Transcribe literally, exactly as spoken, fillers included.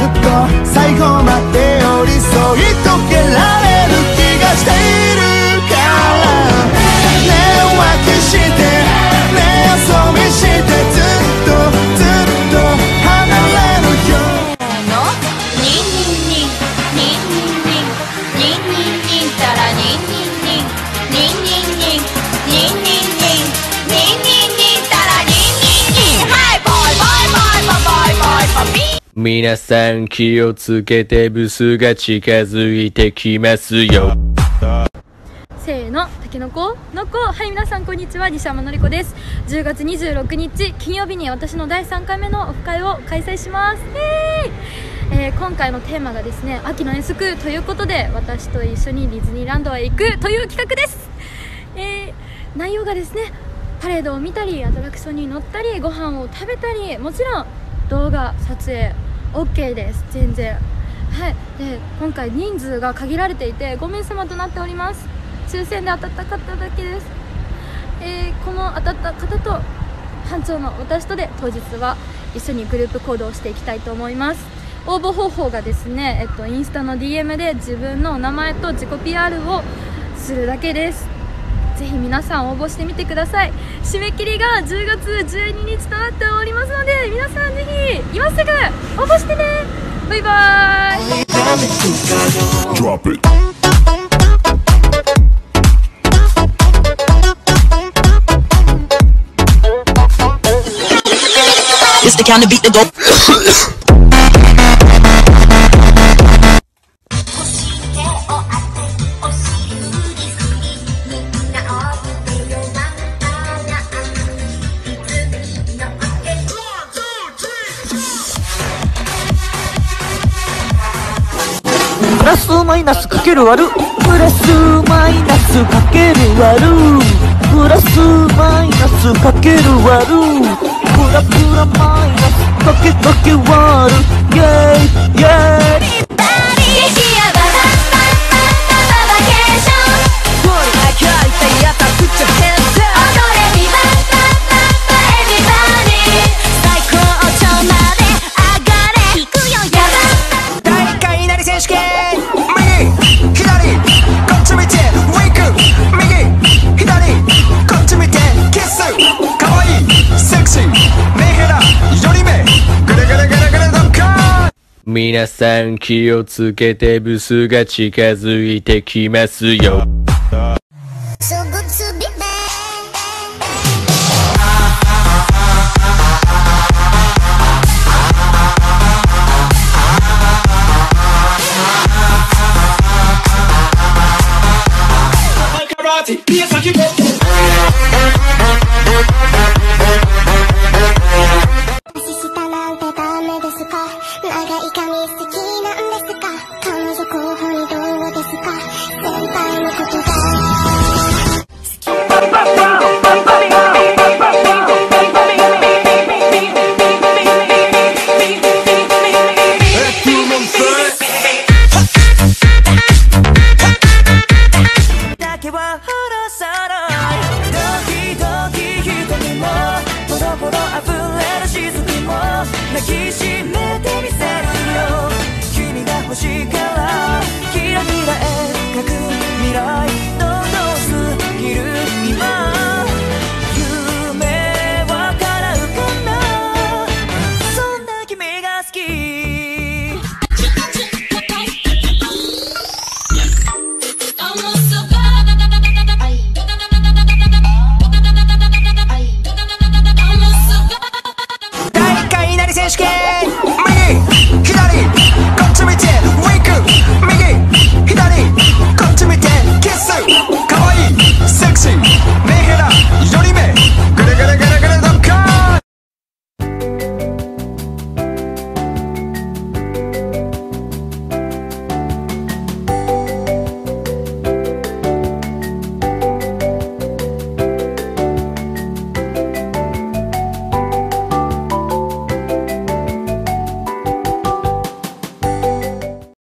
ずっと最後まで寄り添い溶けられる気がしているから、寝分けして寝遊びしてずっとずっと離れるよ。皆さん気をつけて、ブスが近づいてきますよ。せーの、たけのこのこ。はい、皆さんこんにちは、西山のりこです。じゅうがつにじゅうろくにち金曜日に私のだいさんかいめのオフ会を開催します。イエーイ、えー、今回のテーマがですね、秋の遠足ということで、私と一緒にディズニーランドへ行くという企画です。えー、内容がですね、パレードを見たり、アトラクションに乗ったり、ご飯を食べたり、もちろん動画撮影OK です。全然。はい。で、今回人数が限られていてごめいさまとなっております。抽選で当たった方だけです。えー、この当たった方と班長の私とで、当日は一緒にグループ行動をしていきたいと思います。応募方法がですね、えっと、インスタの ディーエム で自分のお名前と自己 ピーアール をするだけです。ぜひ皆さん応募してみてください。締め切りがじゅうがつじゅうににちとなっておりますので、皆さんぜひ今すぐ応募してね。バイバーイ。プラスマイナスかける割る、プラスマイナスかける割る、プラスマイナスかける割る、プラプラマイナスかけかけ割る、イェイイェイ。皆さん気をつけて、ブスが近づいてきますよ。長い髪好き